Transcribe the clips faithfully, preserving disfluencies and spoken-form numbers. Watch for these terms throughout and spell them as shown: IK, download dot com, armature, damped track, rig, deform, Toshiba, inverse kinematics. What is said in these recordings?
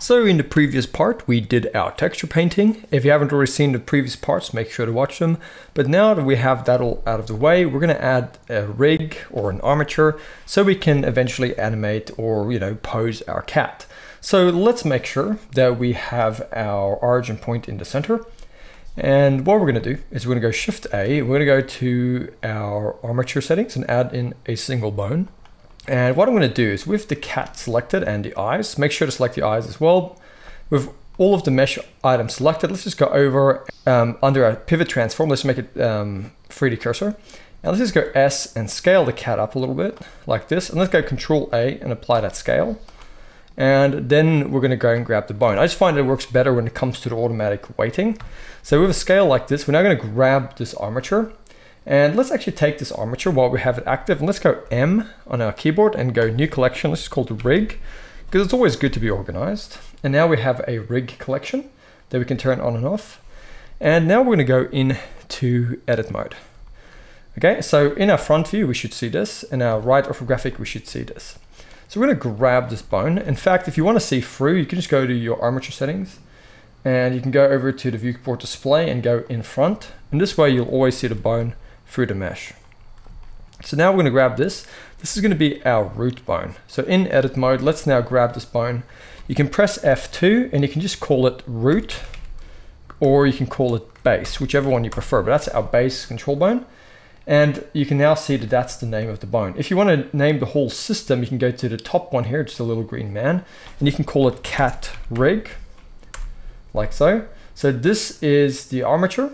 So in the previous part, we did our texture painting. If you haven't already seen the previous parts, make sure to watch them. But now that we have that all out of the way, we're gonna add a rig or an armature so we can eventually animate or, you know, pose our cat. So let's make sure that we have our origin point in the center. And what we're gonna do is we're gonna go Shift A, we're gonna go to our armature settings and add in a single bone. And what I'm gonna do is with the cat selected and the eyes, make sure to select the eyes as well. With all of the mesh items selected, let's just go over um, under our pivot transform, let's make it um, three D cursor. And let's just go S and scale the cat up a little bit like this. And let's go Control A and apply that scale. And then we're gonna go and grab the bone. I just find it works better when it comes to the automatic weighting. So with a scale like this, we're now gonna grab this armature. And let's actually take this armature while we have it active. And let's go M on our keyboard and go new collection. Let's just call it the rig, because it's always good to be organized. And now we have a rig collection that we can turn on and off. And now we're gonna go into edit mode. Okay, so in our front view, we should see this. In our right orthographic, we should see this. So we're gonna grab this bone. In fact, if you wanna see through, you can just go to your armature settings and you can go over to the viewport display and go in front. And this way you'll always see the bone through the mesh. So now we're gonna grab this. This is gonna be our root bone. So in edit mode, let's now grab this bone. You can press F two and you can just call it root, or you can call it base, whichever one you prefer, but that's our base control bone. And you can now see that that's the name of the bone. If you want to name the whole system, you can go to the top one here, just a little green man, and you can call it cat rig, like so. So this is the armature,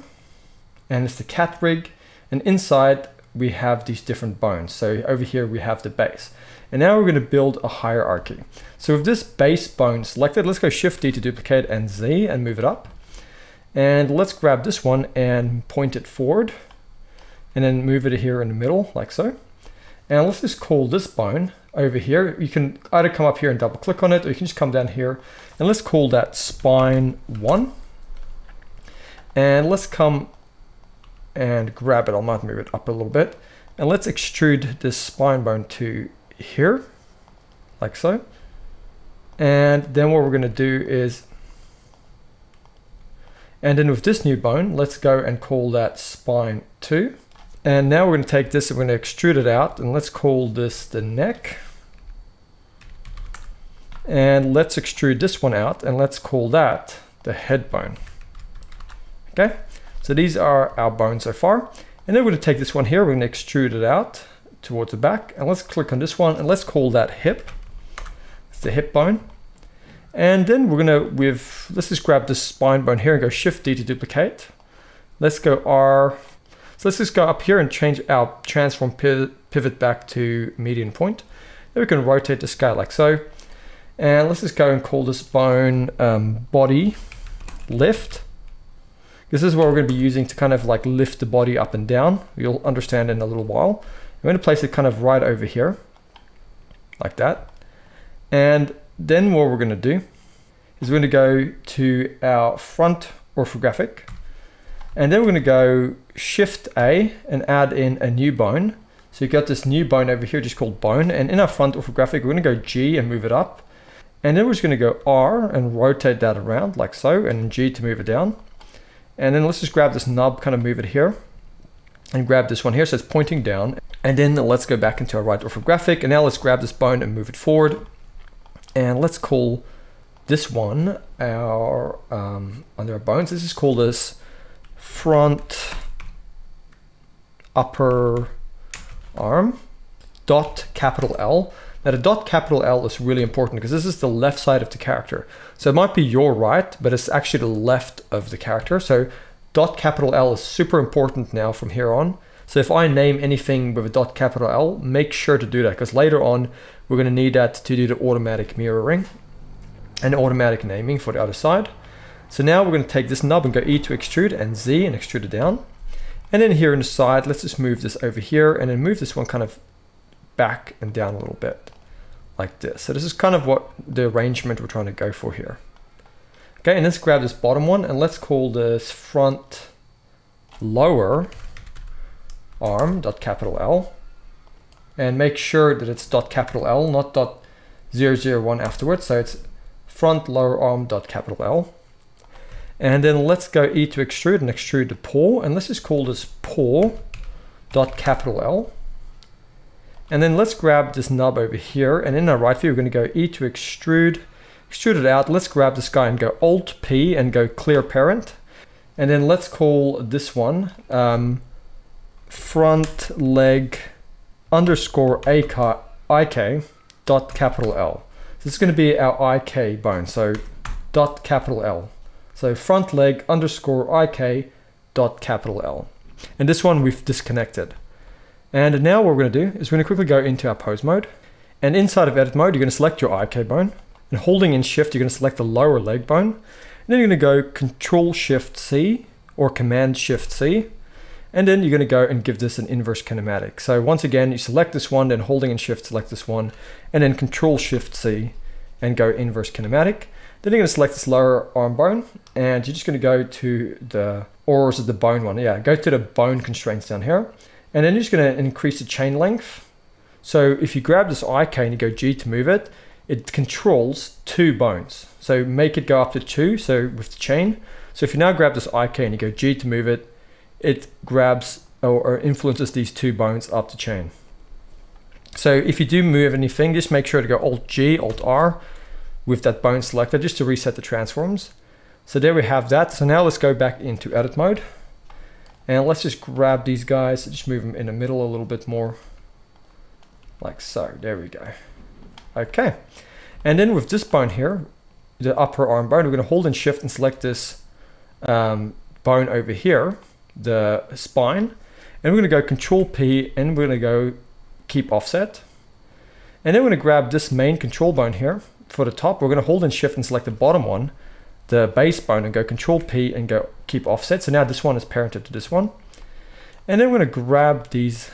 and it's the cat rig, and inside we have these different bones. So over here we have the base. And now we're going to build a hierarchy. So with this base bone selected, let's go Shift D to duplicate and Z and move it up. And let's grab this one and point it forward, and then move it here in the middle, like so. And let's just call this bone over here. You can either come up here and double click on it, or you can just come down here and let's call that spine one. And let's come and grab it. I might move it up a little bit. And let's extrude this spine bone to here, like so. And then what we're gonna do is, and then with this new bone, let's go and call that spine two. And now we're gonna take this and we're gonna extrude it out, and let's call this the neck. And let's extrude this one out and let's call that the head bone. Okay, so these are our bones so far. And then we're gonna take this one here, we're gonna extrude it out towards the back, and let's click on this one and let's call that hip. It's the hip bone. And then we're gonna, with, let's just grab this spine bone here and go Shift D to duplicate. Let's go R. So let's just go up here and change our transform pivot back to median point. Then we can rotate the scale like so. And let's just go and call this bone um, body lift. This is what we're gonna be using to kind of like lift the body up and down. You'll understand in a little while. I'm gonna place it kind of right over here, like that. And then what we're gonna do is we're gonna go to our front orthographic. And then we're gonna go Shift A and add in a new bone. So you got this new bone over here, just called bone. And in our front orthographic, we're gonna go G and move it up. And then we're just gonna go R and rotate that around like so, and G to move it down. And then let's just grab this knob, kind of move it here, and grab this one here, so it's pointing down. And then let's go back into our right orthographic. And now let's grab this bone and move it forward. And let's call this one our, um, under our bones, let's just call this front upper arm dot capital L. Now the dot capital L is really important because this is the left side of the character. So it might be your right, but it's actually the left of the character. So dot capital L is super important now from here on. So if I name anything with a dot capital L, make sure to do that, because later on we're gonna need that to do the automatic mirroring and automatic naming for the other side. So now we're gonna take this knob and go E to extrude and Z and extrude it down. And then here on the side, let's just move this over here and then move this one kind of back and down a little bit, like this. So this is kind of what the arrangement we're trying to go for here. Okay, and let's grab this bottom one and let's call this front lower arm dot capital L, and make sure that it's dot capital L, not dot zero zero one afterwards. So it's front lower arm dot capital L. And then let's go E to extrude and extrude the paw, and let's just call this paw dot capital L. And then let's grab this nub over here, and in our right view, we're going to go E to extrude, extrude it out. Let's grab this guy and go Alt P and go clear parent. And then let's call this one um, front leg underscore I K dot capital L. So this is going to be our I K bone, so dot capital L. So front leg underscore I K dot capital L. And this one we've disconnected. And now what we're going to do is we're going to quickly go into our pose mode. And inside of edit mode, you're going to select your I K bone. And holding in shift, you're going to select the lower leg bone. And then you're going to go control shift C or command shift C. And then you're going to go and give this an inverse kinematic. So once again, you select this one, then holding in shift, select this one, and then control shift C and go inverse kinematic. Then you're going to select this lower arm bone, and you're just going to go to the, or is it the bone one? Yeah, go to the bone constraints down here. And then you're just going to increase the chain length. So if you grab this I K and you go G to move it, it controls two bones. So make it go up to two, so with the chain. So if you now grab this I K and you go G to move it, it grabs or influences these two bones up the chain. So if you do move anything, just make sure to go Alt G, Alt R with that bone selected just to reset the transforms. So there we have that. So now let's go back into edit mode. And let's just grab these guys, just move them in the middle a little bit more. Like so, there we go. Okay, and then with this bone here, the upper arm bone, we're gonna hold and shift and select this um, bone over here, the spine, and we're gonna go control P and we're gonna go keep offset. And then we're gonna grab this main control bone here for the top. We're gonna hold and shift and select the bottom one, the base bone, and go control P and go keep offset. So now this one is parented to this one. And then we're gonna grab these,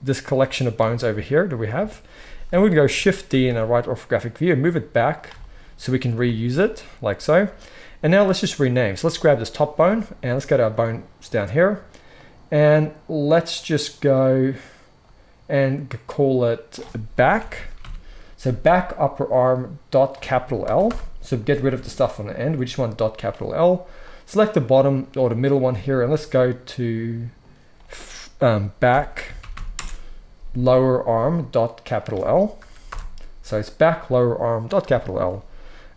this collection of bones over here that we have. And we're gonna go shift D in our right orthographic view and move it back so we can reuse it like so. And now let's just rename. So let's grab this top bone and let's go to our bones down here. And let's just go and call it back. So back upper arm dot capital L. So get rid of the stuff on the end. We just want dot capital L. Select the bottom or the middle one here, and let's go to um, back lower arm dot capital L. So it's back lower arm dot capital L.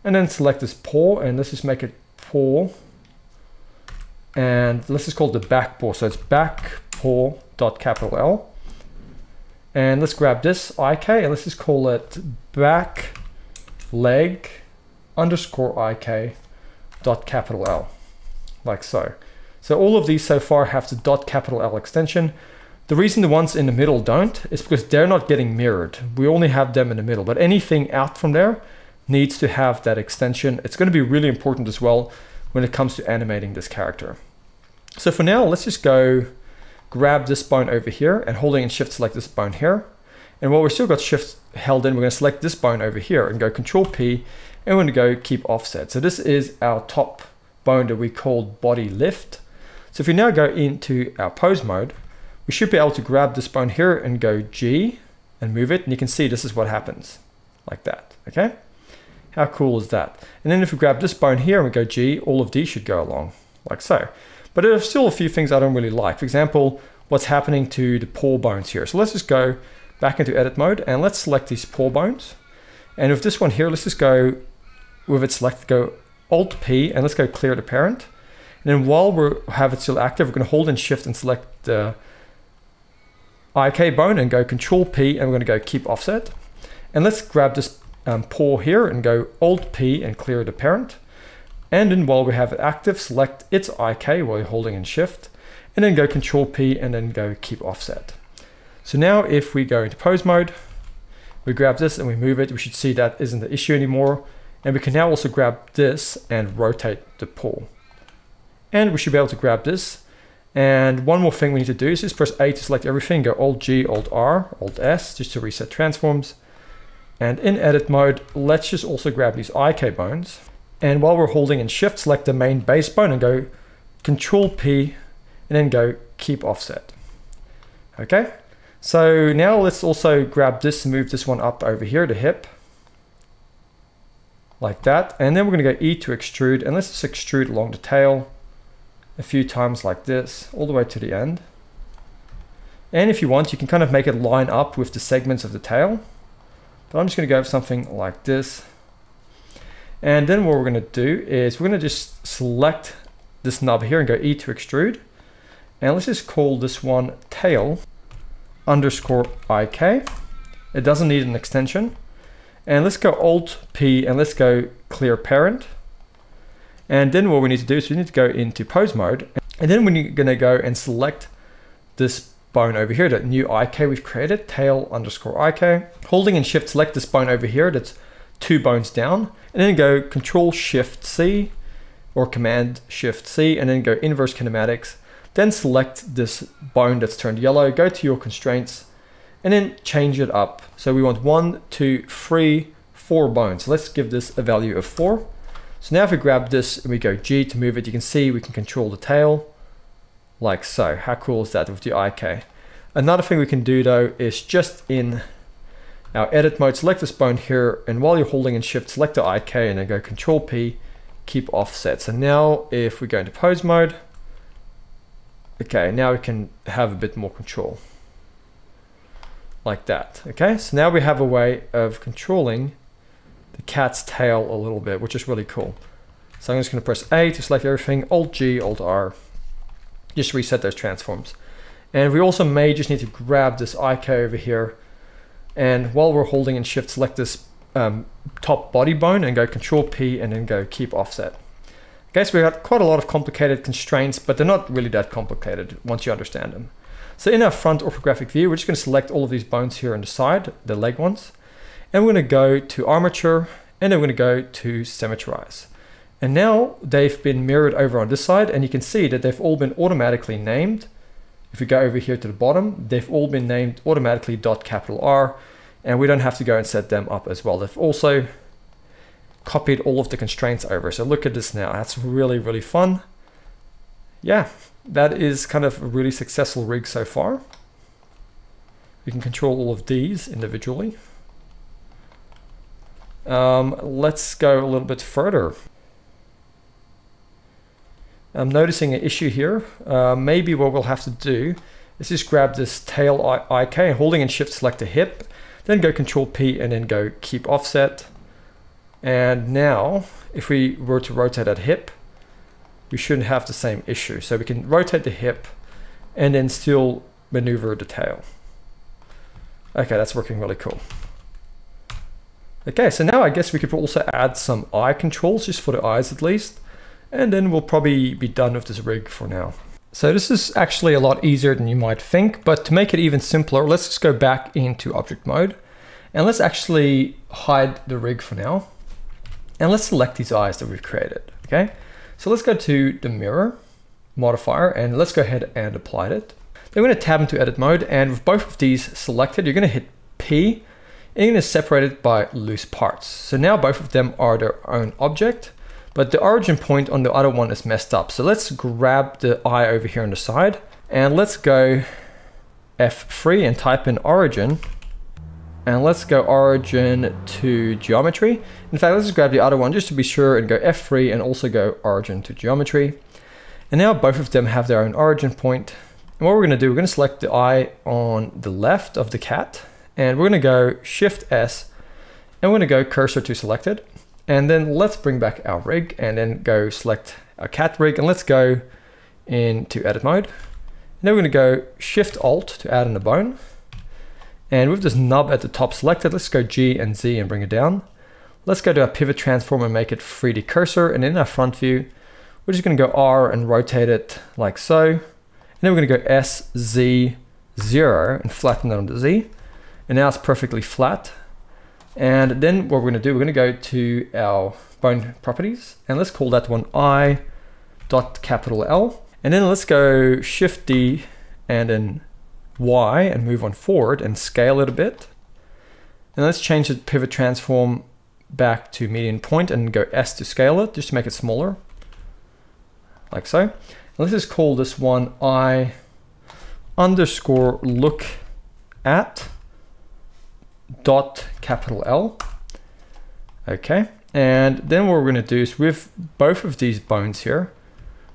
And then select this paw, and let's just make it paw. And let's just call it the back paw. So it's back paw dot capital L. And let's grab this I K, and let's just call it back leg underscore I K dot capital L, like so. So all of these so far have the dot capital L extension. The reason the ones in the middle don't is because they're not getting mirrored. We only have them in the middle, but anything out from there needs to have that extension. It's going to be really important as well when it comes to animating this character. So for now, let's just go grab this bone over here and holding in shift select this bone here. And while we've still got shift held in, we're going to select this bone over here and go control P. And we're going to go keep offset. So this is our top bone that we called body lift. So if we now go into our pose mode, we should be able to grab this bone here and go G and move it. And you can see this is what happens like that. Okay. How cool is that? And then if we grab this bone here and we go G, all of these should go along like so. But there are still a few things I don't really like. For example, what's happening to the paw bones here. So let's just go back into edit mode and let's select these paw bones. And with this one here, let's just go with it selected, go Alt P and let's go clear the parent. And then while we have it still active, we're gonna hold and shift and select the I K bone and go control P and we're gonna go keep offset. And let's grab this um, paw here and go Alt P and clear the parent. And then while we have it active, select its I K while you're holding in shift and then go control P and then go keep offset. So now if we go into pose mode, we grab this and we move it, we should see that isn't the issue anymore. And we can now also grab this and rotate the paw. And we should be able to grab this. And one more thing we need to do is just press A to select everything, go Alt G, Alt R, Alt S, just to reset transforms. And in edit mode, let's just also grab these I K bones. And while we're holding in shift, select the main base bone and go control P and then go keep offset. Okay, so now let's also grab this and move this one up over here, the hip. like that. And then we're gonna go E to extrude, and let's just extrude along the tail a few times like this, all the way to the end. And if you want, you can kind of make it line up with the segments of the tail. But I'm just gonna go with something like this. And then what we're gonna do is we're gonna just select this nub here and go E to extrude. And let's just call this one tail underscore I K. It doesn't need an extension. And let's go Alt P and let's go clear parent. And then what we need to do is we need to go into pose mode. And then we're gonna go and select this bone over here, that new I K we've created, tail underscore I K. Holding and shift select this bone over here that's two bones down. And then go Control Shift C or Command Shift C, and then go inverse kinematics. Then select this bone that's turned yellow, go to your constraints, and then change it up. So we want one, two, three, four bones. So let's give this a value of four. So now if we grab this and we go G to move it, you can see we can control the tail like so. How cool is that with the I K? Another thing we can do though is just in our edit mode, select this bone here, and while you're holding and shift, select the I K and then go Control P, keep offset. So now if we go into pose mode, okay, now we can have a bit more control like that. Okay, so now we have a way of controlling the cat's tail a little bit, which is really cool. So I'm just gonna press A to select everything, Alt G, Alt R, just reset those transforms. And we also may just need to grab this I K over here, and while we're holding and shift, select this um, top body bone and go Control P and then go keep offset. Okay, so we've got quite a lot of complicated constraints, but they're not really that complicated once you understand them. So in our front orthographic view, we're just gonna select all of these bones here on the side, the leg ones, and we're gonna go to armature, and then we're gonna go to symmetrize. And now they've been mirrored over on this side, and you can see that they've all been automatically named. If we go over here to the bottom, they've all been named automatically dot capital R, and we don't have to go and set them up as well. They've also copied all of the constraints over. So look at this now, that's really, really fun. Yeah, that is kind of a really successful rig so far. We can control all of these individually. Um, let's go a little bit further. I'm noticing an issue here. Uh, maybe what we'll have to do is just grab this tail I K, holding and shift select the hip, then go Control P and then go keep offset. And now if we were to rotate that hip, we shouldn't have the same issue. So we can rotate the hip and then still maneuver the tail. Okay, that's working really cool. Okay, so now I guess we could also add some eye controls, just for the eyes at least. And then we'll probably be done with this rig for now. So this is actually a lot easier than you might think, but to make it even simpler, let's just go back into object mode and let's actually hide the rig for now. And let's select these eyes that we've created, okay? So let's go to the mirror modifier and let's go ahead and apply it. Then we're gonna tab into edit mode, and with both of these selected, you're gonna hit P and you're gonna separate it by loose parts. So now both of them are their own object, but the origin point on the other one is messed up. So let's grab the eye over here on the side and let's go F three and type in origin. And let's go origin to geometry. In fact, let's just grab the other one just to be sure and go F three and also go origin to geometry. And now both of them have their own origin point. And what we're gonna do, we're gonna select the eye on the left of the cat and we're gonna go Shift S and we're gonna go cursor to selected. And then let's bring back our rig and then go select our cat rig and let's go into edit mode. And then we're gonna go Shift Alt to add in the bone. And with this nub at the top selected, let's go G and Z and bring it down. Let's go to our pivot transform and make it three D cursor. And in our front view, we're just gonna go R and rotate it like so. And then we're gonna go S, Z, zero and flatten it on the Z. And now it's perfectly flat. And then what we're gonna do, we're gonna go to our bone properties and let's call that one I dot capital L. And then let's go Shift D and then Y and move on forward and scale it a bit. And let's change the pivot transform back to median point and go S to scale it, just to make it smaller, like so. And let's just call this one I underscore look at dot capital L. Okay, And then what we're going to do is with both of these bones here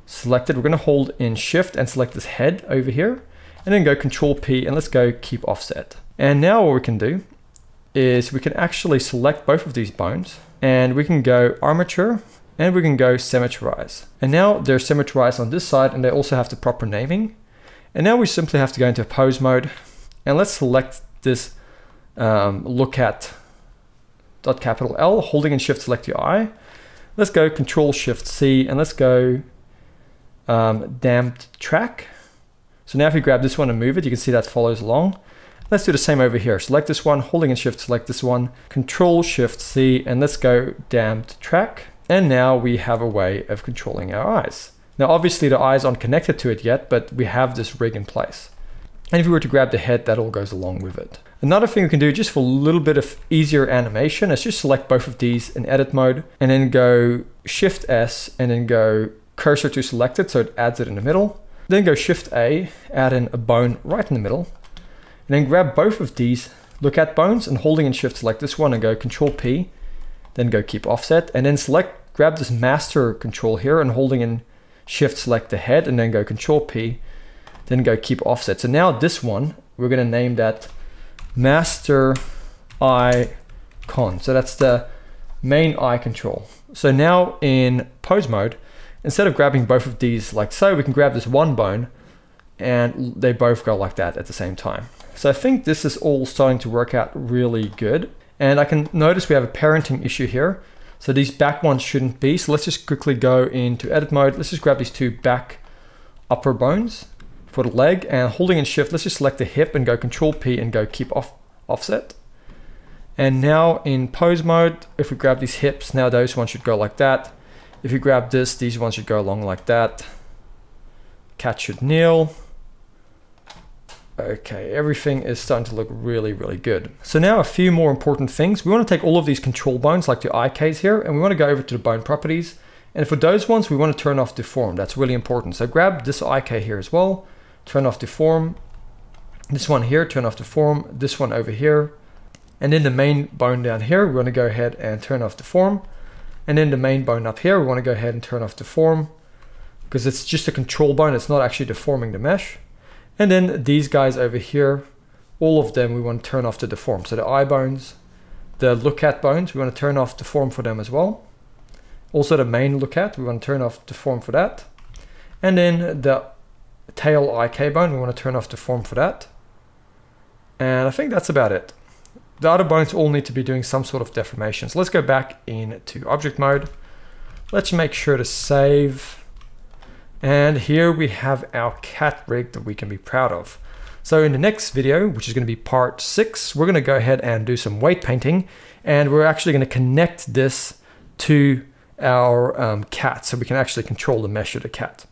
selected, we're going to hold in shift and select this head over here and then go control P and let's go keep offset. And now what we can do is we can actually select both of these bones and we can go armature and we can go symmetrize. And now they're symmetrized on this side and they also have the proper naming. And now we simply have to go into pose mode and let's select this um, look at dot capital L, holding in shift, select your eye. Let's go control shift C and let's go um, damped track. So now if you grab this one and move it, you can see that follows along. Let's do the same over here. Select this one, holding in shift, select this one, control shift C and let's go damped track. And now we have a way of controlling our eyes. Now, obviously the eyes aren't connected to it yet, but we have this rig in place. And if we were to grab the head, that all goes along with it. Another thing we can do just for a little bit of easier animation is just select both of these in edit mode and then go shift S and then go cursor to select it so it adds it in the middle. Then go shift A, add in a bone right in the middle. And then grab both of these look at bones and holding in shift select this one and go control P, then go keep offset and then select, grab this master control here and holding in shift select the head and then go control P, then go keep offset. So now this one, we're gonna name that master icon. So that's the main eye control. So now in pose mode, instead of grabbing both of these like so, we can grab this one bone and they both go like that at the same time. So I think this is all starting to work out really good. And I can notice we have a parenting issue here. So these back ones shouldn't be. So let's just quickly go into edit mode. Let's just grab these two back upper bones for the leg and holding in shift, let's just select the hip and go control P and go keep off offset. And now in pose mode, if we grab these hips, now those ones should go like that. If you grab this, these ones should go along like that. Cat should kneel. Okay, everything is starting to look really, really good. So now a few more important things. We want to take all of these control bones like the I Ks here, and we want to go over to the bone properties. And for those ones, we want to turn off deform. That's really important. So grab this I K here as well, turn off deform. This one here, turn off deform. This one over here. And then the main bone down here, we want to go ahead and turn off deform. And then the main bone up here, we want to go ahead and turn off deform because it's just a control bone. It's not actually deforming the mesh. And then these guys over here, all of them, we want to turn off the deform. So the eye bones, the look at bones, we want to turn off deform for them as well. Also the main look at, we want to turn off deform for that. And then the tail I K bone, we want to turn off deform for that. And I think that's about it. The other bones all need to be doing some sort of deformation. So let's go back into object mode. Let's make sure to save. And here we have our cat rig that we can be proud of. So in the next video, which is going to be part six, we're going to go ahead and do some weight painting. And we're actually going to connect this to our um, cat so we can actually control the mesh of the cat.